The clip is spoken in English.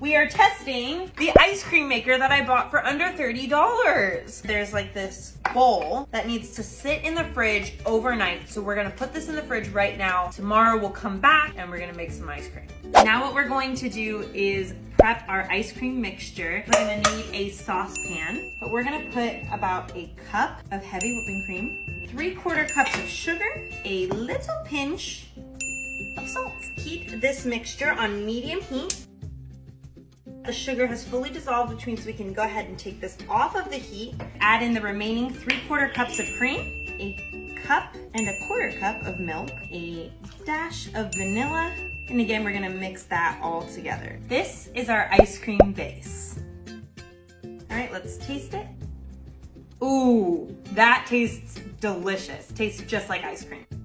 We are testing the ice cream maker that I bought for under $30. There's like this bowl that needs to sit in the fridge overnight. So we're gonna put this in the fridge right now. Tomorrow we'll come back and we're gonna make some ice cream. Now what we're going to do is prep our ice cream mixture. We're gonna need a saucepan, but we're gonna put about a cup of heavy whipping cream, 3/4 cups of sugar, a little pinch of salt. Keep this mixture on medium heat. The sugar has fully dissolved, which means we can go ahead and take this off of the heat. Add in the remaining 3/4 cups of cream, a cup and a 1/4 cup of milk, a dash of vanilla, and again, we're gonna mix that all together. This is our ice cream base. All right, let's taste it. Ooh, that tastes delicious. Tastes just like ice cream.